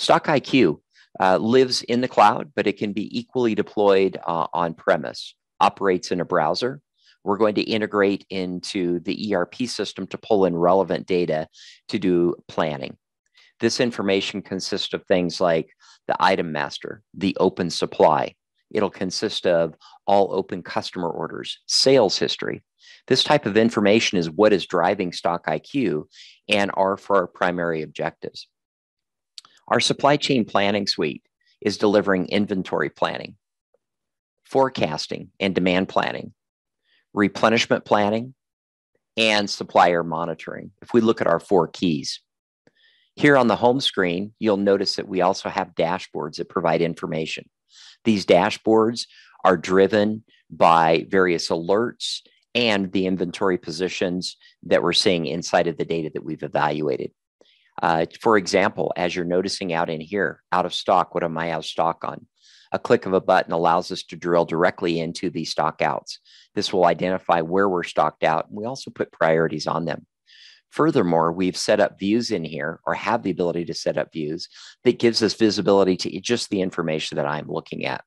StockIQ lives in the cloud, but it can be equally deployed on-premise, operates in a browser. We're going to integrate into the ERP system to pull in relevant data to do planning. This information consists of things like the item master, the open supply. It'll consist of all open customer orders, sales history. This type of information is what is driving StockIQ and are for our primary objectives. Our supply chain planning suite is delivering inventory planning, forecasting and demand planning, replenishment planning, and supplier monitoring. If we look at our four keys, here on the home screen, you'll notice that we also have dashboards that provide information. These dashboards are driven by various alerts and the inventory positions that we're seeing inside of the data that we've evaluated. For example, as you're noticing out in here, out of stock, what am I out of stock on? A click of a button allows us to drill directly into the stock outs. This will identify where we're stocked out, and we also put priorities on them. Furthermore, we've set up views in here, or have the ability to set up views, that gives us visibility to just the information that I'm looking at.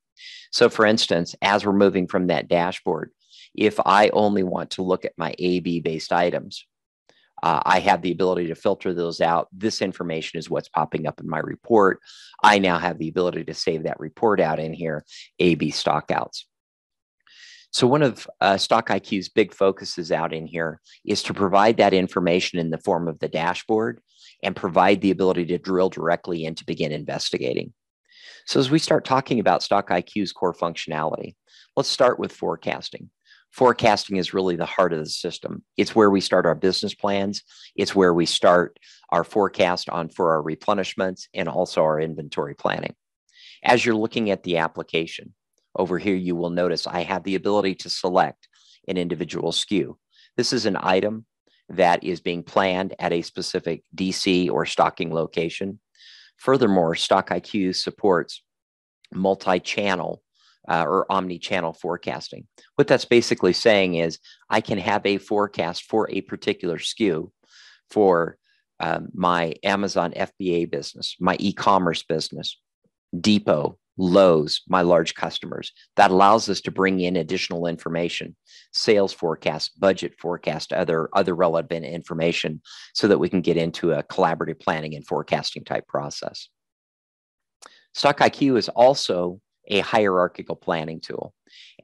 So for instance, as we're moving from that dashboard, if I only want to look at my AB-based items, I have the ability to filter those out. This information is what's popping up in my report. I now have the ability to save that report out in here, AB stockouts. So one of StockIQ's big focuses out in here is to provide that information in the form of the dashboard and provide the ability to drill directly in to begin investigating. So as we start talking about StockIQ's core functionality, let's start with forecasting. Forecasting is really the heart of the system. It's where we start our business plans. It's where we start our forecast on for our replenishments and also our inventory planning. As you're looking at the application, over here you will notice I have the ability to select an individual SKU. This is an item that is being planned at a specific DC or stocking location. Furthermore, StockIQ supports multi-channel or omni-channel forecasting. What that's basically saying is I can have a forecast for a particular SKU for my Amazon FBA business, my e-commerce business, Depot, Lowe's, my large customers. That allows us to bring in additional information, sales forecast, budget forecast, other relevant information so that we can get into a collaborative planning and forecasting type process. StockIQ is also a hierarchical planning tool.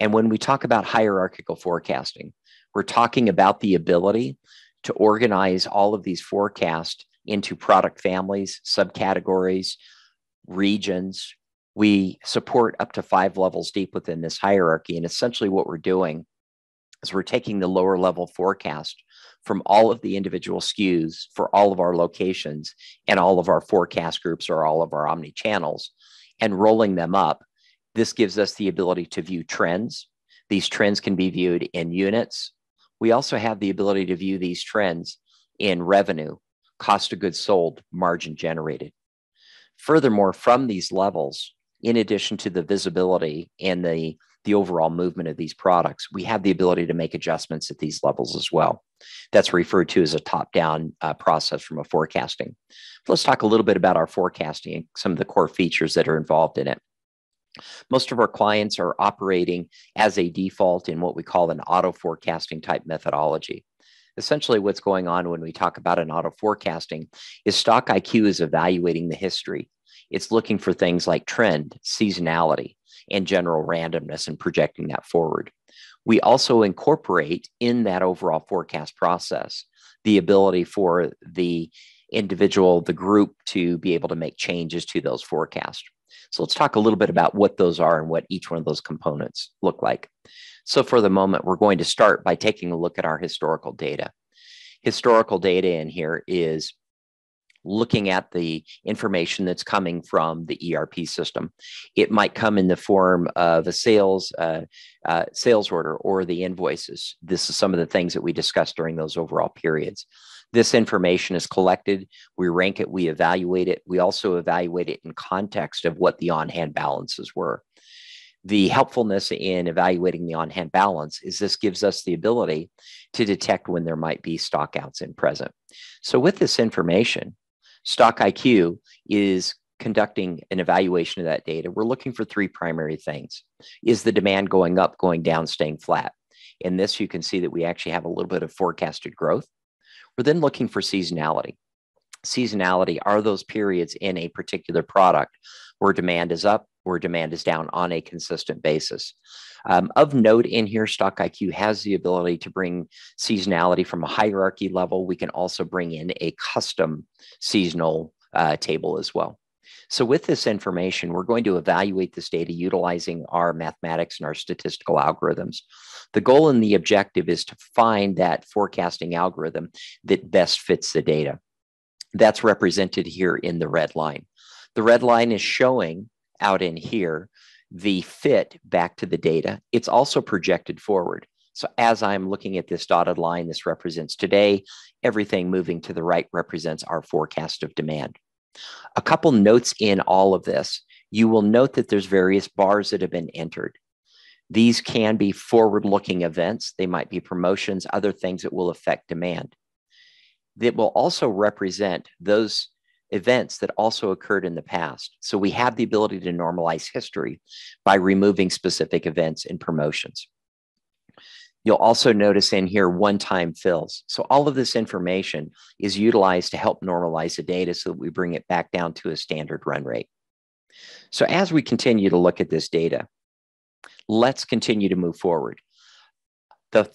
And when we talk about hierarchical forecasting, we're talking about the ability to organize all of these forecasts into product families, subcategories, regions. We support up to 5 levels deep within this hierarchy. And essentially what we're doing is we're taking the lower level forecast from all of the individual SKUs for all of our locations and all of our forecast groups or all of our omni channels and rolling them up. This gives us the ability to view trends. These trends can be viewed in units. We also have the ability to view these trends in revenue, cost of goods sold, margin generated. Furthermore, from these levels, in addition to the visibility and the overall movement of these products, we have the ability to make adjustments at these levels as well. That's referred to as a top-down process from a forecasting. But let's talk a little bit about our forecasting and some of the core features that are involved in it. Most of our clients are operating as a default in what we call an auto forecasting type methodology. Essentially, what's going on when we talk about an auto forecasting is StockIQ is evaluating the history. It's looking for things like trend, seasonality, and general randomness and projecting that forward. We also incorporate in that overall forecast process the ability for the individual, the group, to be able to make changes to those forecasts. So let's talk a little bit about what those are and what each one of those components look like. So for the moment, we're going to start by taking a look at our historical data. Historical data in here is looking at the information that's coming from the ERP system. It might come in the form of a sales order or the invoices. This is some of the things that we discussed during those overall periods. This information is collected, we rank it, we evaluate it. We also evaluate it in context of what the on-hand balances were. The helpfulness in evaluating the on-hand balance is this gives us the ability to detect when there might be stockouts in present. So with this information, StockIQ is conducting an evaluation of that data, we're looking for three primary things. Is the demand going up, going down, staying flat? In this, you can see that we actually have a little bit of forecasted growth. We're then looking for seasonality. Seasonality are those periods in a particular product where demand is up, where demand is down on a consistent basis. Of note in here, StockIQ has the ability to bring seasonality from a hierarchy level. We can also bring in a custom seasonal table as well. So with this information, we're going to evaluate this data utilizing our mathematics and our statistical algorithms. The goal and the objective is to find that forecasting algorithm that best fits the data. That's represented here in the red line. The red line is showing out in here the fit back to the data. It's also projected forward. So as I'm looking at this dotted line, this represents today. Everything moving to the right represents our forecast of demand. A couple notes in all of this. You will note that there's various bars that have been entered. These can be forward-looking events. They might be promotions, other things that will affect demand. That will also represent those events that also occurred in the past. So we have the ability to normalize history by removing specific events and promotions. You'll also notice in here one-time fills. So all of this information is utilized to help normalize the data so that we bring it back down to a standard run rate. So as we continue to look at this data, let's continue to move forward. The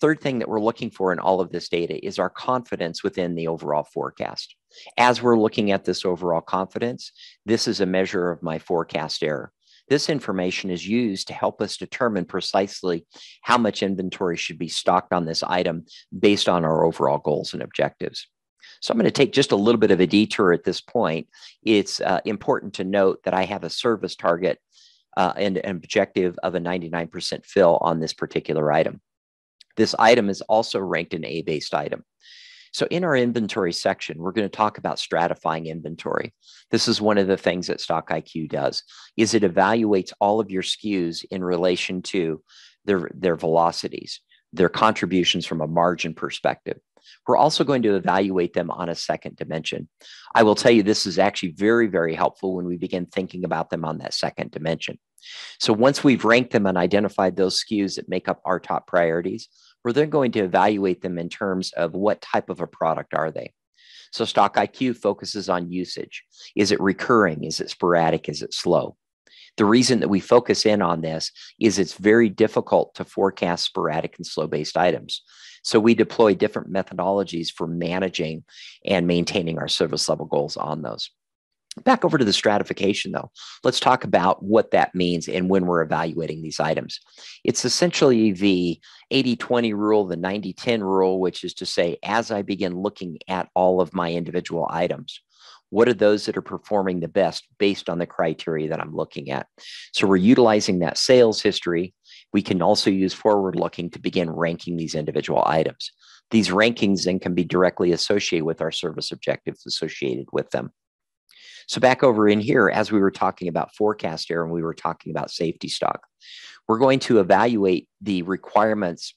third thing that we're looking for in all of this data is our confidence within the overall forecast. As we're looking at this overall confidence, this is a measure of my forecast error. This information is used to help us determine precisely how much inventory should be stocked on this item based on our overall goals and objectives. So I'm going to take just a little bit of a detour at this point. It's important to note that I have a service target and an objective of a 99% fill on this particular item. This item is also ranked an A-based item. So in our inventory section, we're going to talk about stratifying inventory. This is one of the things that StockIQ does, is it evaluates all of your SKUs in relation to their velocities, their contributions from a margin perspective. We're also going to evaluate them on a second dimension. I will tell you this is actually very, very helpful when we begin thinking about them on that second dimension. So once we've ranked them and identified those SKUs that make up our top priorities, we're then going to evaluate them in terms of what type of a product are they. So StockIQ focuses on usage. Is it recurring? Is it sporadic? Is it slow? The reason that we focus in on this is it's very difficult to forecast sporadic and slow-based items. So we deploy different methodologies for managing and maintaining our service level goals on those. Back over to the stratification, though. Let's talk about what that means and when we're evaluating these items. It's essentially the 80-20 rule, the 90-10 rule, which is to say, as I begin looking at all of my individual items, what are those that are performing the best based on the criteria that I'm looking at? So we're utilizing that sales history. We can also use forward-looking to begin ranking these individual items. These rankings then can be directly associated with our service objectives associated with them. So back over in here, as we were talking about forecast error and we were talking about safety stock, we're going to evaluate the requirements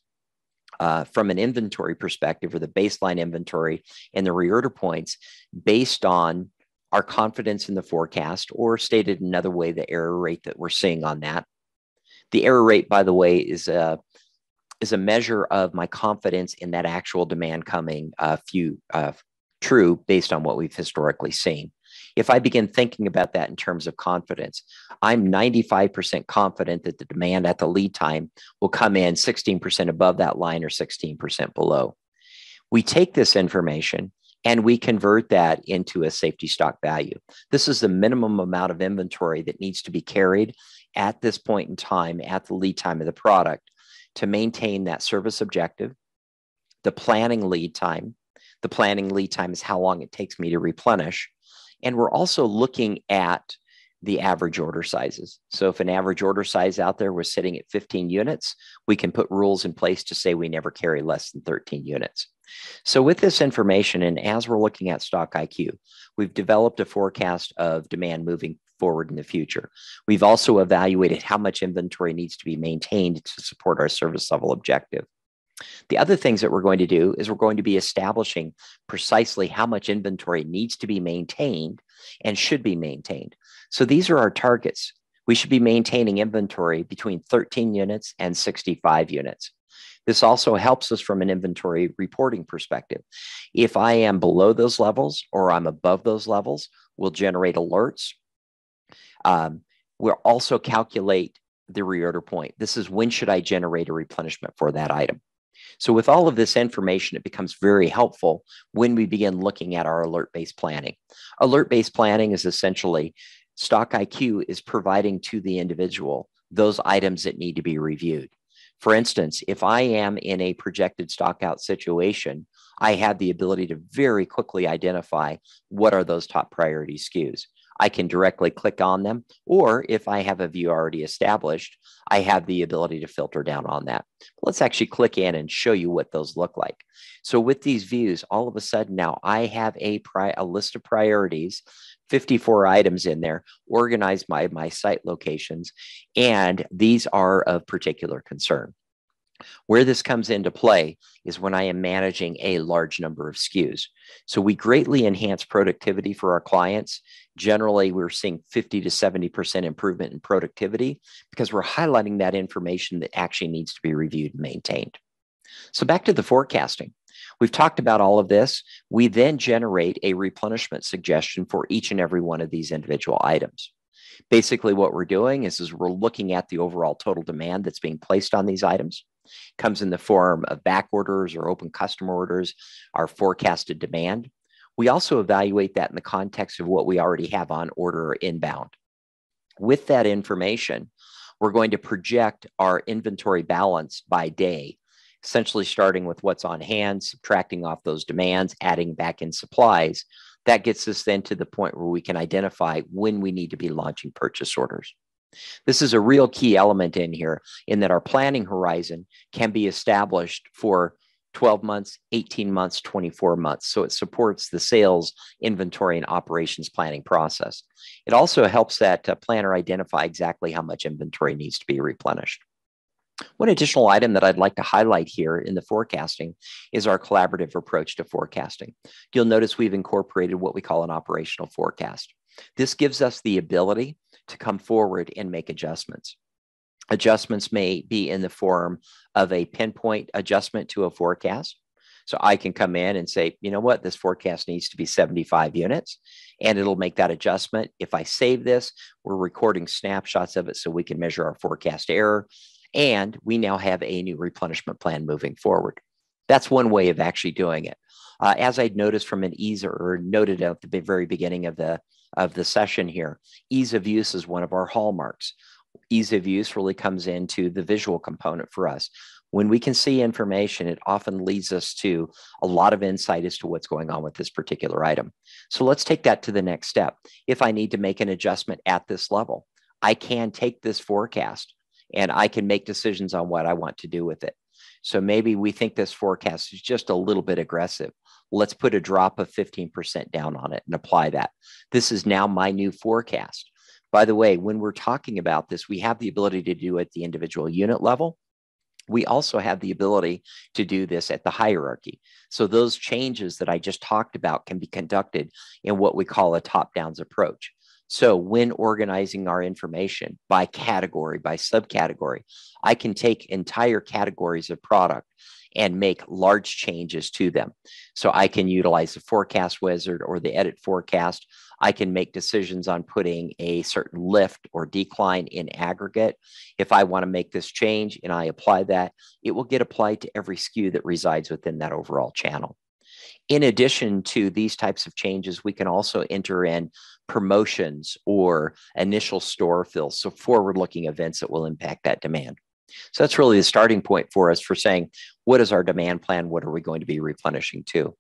from an inventory perspective, or the baseline inventory and the reorder points, based on our confidence in the forecast, or stated another way, the error rate that we're seeing on that. The error rate, by the way, is a measure of my confidence in that actual demand coming true based on what we've historically seen. If I begin thinking about that in terms of confidence, I'm 95% confident that the demand at the lead time will come in 16% above that line or 16% below. We take this information and we convert that into a safety stock value. This is the minimum amount of inventory that needs to be carried at this point in time, at the lead time of the product, to maintain that service objective, the planning lead time. The planning lead time is how long it takes me to replenish. And we're also looking at the average order sizes. So if an average order size out there was sitting at 15 units, we can put rules in place to say we never carry less than 13 units. So with this information, and as we're looking at StockIQ, we've developed a forecast of demand moving forward in the future. We've also evaluated how much inventory needs to be maintained to support our service level objective. The other things that we're going to do is we're going to be establishing precisely how much inventory needs to be maintained and should be maintained. So these are our targets. We should be maintaining inventory between 13 units and 65 units. This also helps us from an inventory reporting perspective. If I am below those levels or I'm above those levels, we'll generate alerts. We'll also calculate the reorder point. This is when should I generate a replenishment for that item. So with all of this information, it becomes very helpful when we begin looking at our alert-based planning. Alert-based planning is essentially StockIQ is providing to the individual those items that need to be reviewed. For instance, if I am in a projected stockout situation, I have the ability to very quickly identify what are those top priority SKUs. I can directly click on them, or if I have a view already established, I have the ability to filter down on that. Let's actually click in and show you what those look like. So with these views, all of a sudden now I have a list of priorities, 54 items in there, organized by my site locations, and these are of particular concern. Where this comes into play is when I am managing a large number of SKUs. So we greatly enhance productivity for our clients. Generally, we're seeing 50 to 70% improvement in productivity because we're highlighting that information that actually needs to be reviewed and maintained. So back to the forecasting. We've talked about all of this. We then generate a replenishment suggestion for each and every one of these individual items. Basically, what we're doing is we're looking at the overall total demand that's being placed on these items. Comes in the form of back orders or open customer orders, our forecasted demand. We also evaluate that in the context of what we already have on order or inbound. With that information, we're going to project our inventory balance by day, essentially starting with what's on hand, subtracting off those demands, adding back in supplies. That gets us then to the point where we can identify when we need to be launching purchase orders. This is a real key element in here in that our planning horizon can be established for 12 months, 18 months, 24 months. So it supports the sales, inventory, and operations planning process. It also helps that planner identify exactly how much inventory needs to be replenished. One additional item that I'd like to highlight here in the forecasting is our collaborative approach to forecasting. You'll notice we've incorporated what we call an operational forecast. This gives us the ability to come forward and make adjustments. Adjustments may be in the form of a pinpoint adjustment to a forecast. So I can come in and say, you know what, this forecast needs to be 75 units, and it'll make that adjustment. If I save this, we're recording snapshots of it so we can measure our forecast error. And we now have a new replenishment plan moving forward. That's one way of actually doing it. As I'd noticed from an ease or noted at the very beginning of the session here, ease of use is one of our hallmarks. Ease of use really comes into the visual component for us. When we can see information, it often leads us to a lot of insight as to what's going on with this particular item. So let's take that to the next step. If I need to make an adjustment at this level, I can take this forecast and I can make decisions on what I want to do with it. So maybe we think this forecast is just a little bit aggressive. Let's put a drop of 15% down on it and apply that. This is now my new forecast. By the way, when we're talking about this, we have the ability to do it at the individual unit level. We also have the ability to do this at the hierarchy. So those changes that I just talked about can be conducted in what we call a top-down approach. So when organizing our information by category, by subcategory, I can take entire categories of product and make large changes to them. So I can utilize the forecast wizard or the edit forecast. I can make decisions on putting a certain lift or decline in aggregate. If I want to make this change and I apply that, it will get applied to every SKU that resides within that overall channel. In addition to these types of changes, we can also enter in promotions or initial store fills, so forward-looking events that will impact that demand. So that's really the starting point for us for saying, what is our demand plan? What are we going to be replenishing to?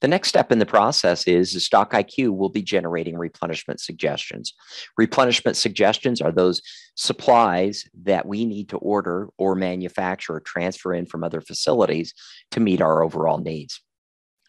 The next step in the process is StockIQ will be generating replenishment suggestions. Replenishment suggestions are those supplies that we need to order or manufacture or transfer in from other facilities to meet our overall needs.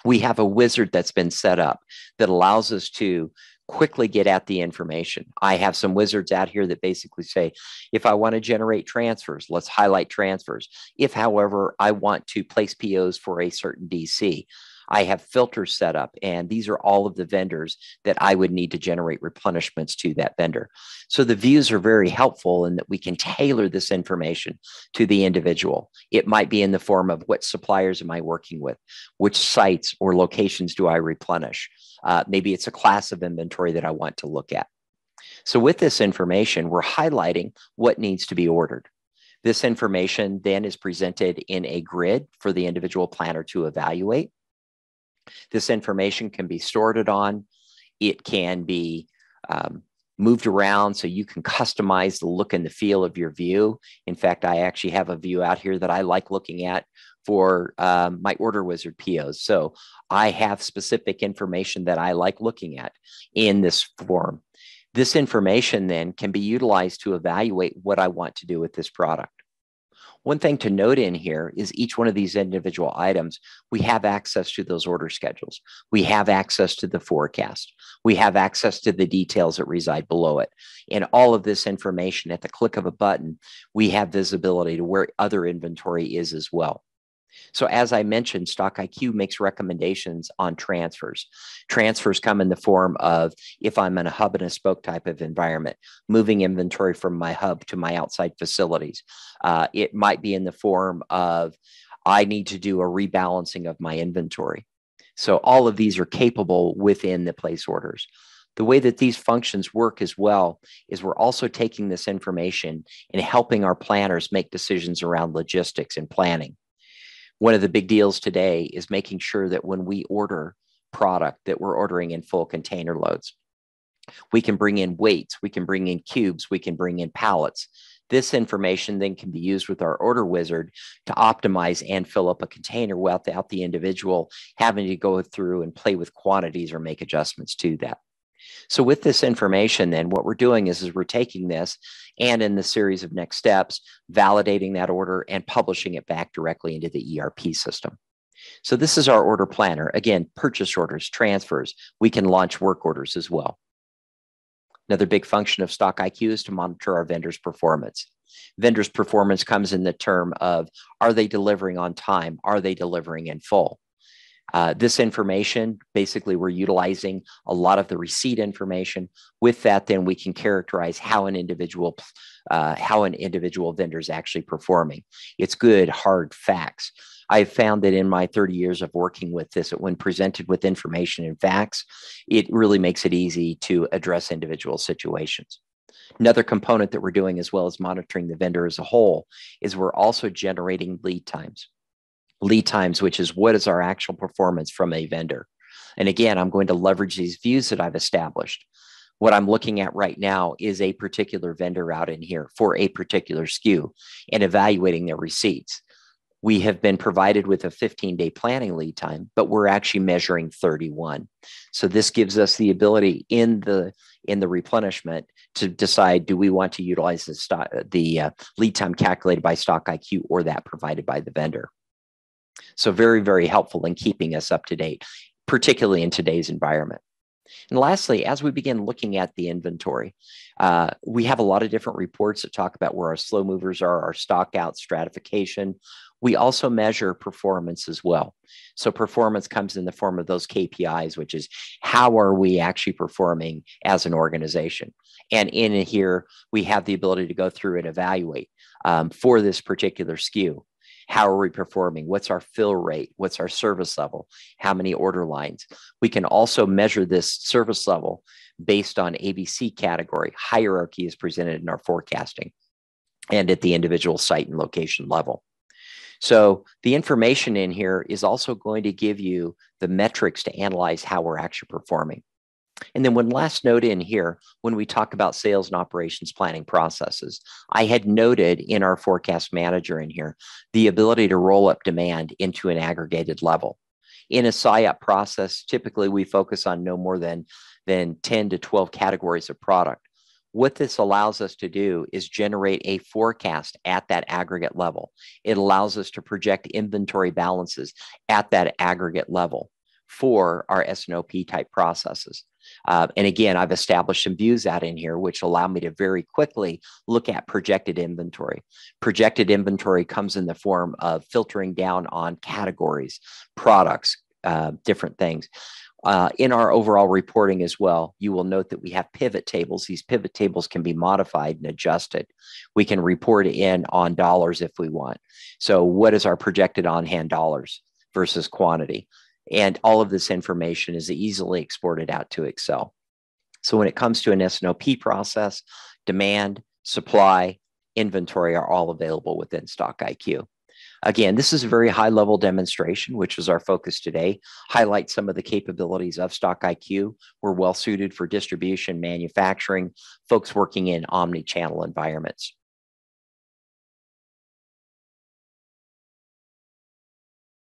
We have a wizard that's been set up that allows us to quickly get at the information. I have some wizards out here that basically say, if I want to generate transfers, let's highlight transfers. If, however, I want to place POs for a certain DC, I have filters set up, and these are all of the vendors that I would need to generate replenishments to that vendor. So the views are very helpful in that we can tailor this information to the individual. It might be in the form of what suppliers am I working with, which sites or locations do I replenish. Maybe it's a class of inventory that I want to look at. So with this information, we're highlighting what needs to be ordered. This information then is presented in a grid for the individual planner to evaluate. This information can be stored on, it can be moved around so you can customize the look and the feel of your view. In fact, I actually have a view out here that I like looking at for my order wizard POs. So I have specific information that I like looking at in this form. This information then can be utilized to evaluate what I want to do with this product. One thing to note in here is each one of these individual items, we have access to those order schedules. We have access to the forecast. We have access to the details that reside below it. And all of this information at the click of a button, we have visibility to where other inventory is as well. So as I mentioned, StockIQ makes recommendations on transfers. Transfers come in the form of, if I'm in a hub and a spoke type of environment, moving inventory from my hub to my outside facilities. It might be in the form of, I need to do a rebalancing of my inventory. So all of these are capable within the place orders. The way that these functions work as well is we're also taking this information and helping our planners make decisions around logistics and planning. One of the big deals today is making sure that when we order product that we're ordering in full container loads. We can bring in weights, we can bring in cubes, we can bring in pallets. This information then can be used with our order wizard to optimize and fill up a container without the individual having to go through and play with quantities or make adjustments to that. So with this information, then what we're doing is we're taking this and in the series of next steps, validating that order and publishing it back directly into the ERP system. So this is our order planner. Again, purchase orders, transfers. We can launch work orders as well. Another big function of StockIQ is to monitor our vendors' performance. Vendors' performance comes in the term of, are they delivering on time? Are they delivering in full? This information, basically, we're utilizing a lot of the receipt information. With that, then we can characterize how an individual vendor is actually performing. It's good, hard facts. I've found that in my 30 years of working with this, that when presented with information and facts, it really makes it easy to address individual situations. Another component that we're doing, as well as monitoring the vendor as a whole, is we're also generating lead times. Lead times, which is what is our actual performance from a vendor. And again, I'm going to leverage these views that I've established. What I'm looking at right now is a particular vendor out in here for a particular SKU and evaluating their receipts. We have been provided with a 15-day planning lead time, but we're actually measuring 31. So this gives us the ability in the replenishment to decide, do we want to utilize the lead time calculated by StockIQ or that provided by the vendor? So very, very helpful in keeping us up to date, particularly in today's environment. And lastly, as we begin looking at the inventory, we have a lot of different reports that talk about where our slow movers are, our stock out stratification. We also measure performance as well. So performance comes in the form of those KPIs, which is how are we actually performing as an organization? And in here, we have the ability to go through and evaluate for this particular SKU. How are we performing? What's our fill rate? What's our service level? How many order lines? We can also measure this service level based on ABC category. Hierarchy is presented in our forecasting and at the individual site and location level. So the information in here is also going to give you the metrics to analyze how we're actually performing. And then one last note in here, when we talk about sales and operations planning processes, I had noted in our forecast manager in here, the ability to roll up demand into an aggregated level. In a SIOP process, typically we focus on no more than 10 to 12 categories of product. What this allows us to do is generate a forecast at that aggregate level. It allows us to project inventory balances at that aggregate level for our S&OP type processes. And again, I've established some views out in here, which allow me to very quickly look at projected inventory. Projected inventory comes in the form of filtering down on categories, products, different things. In our overall reporting as well, you will note that we have pivot tables. These pivot tables can be modified and adjusted. We can report in on dollars if we want. So what is our projected on-hand dollars versus quantity? And all of this information is easily exported out to Excel. So when it comes to an S&OP process, demand, supply, inventory are all available within StockIQ. Again, this is a very high-level demonstration, which is our focus today. Highlight some of the capabilities of StockIQ. We're well-suited for distribution, manufacturing, folks working in omni-channel environments.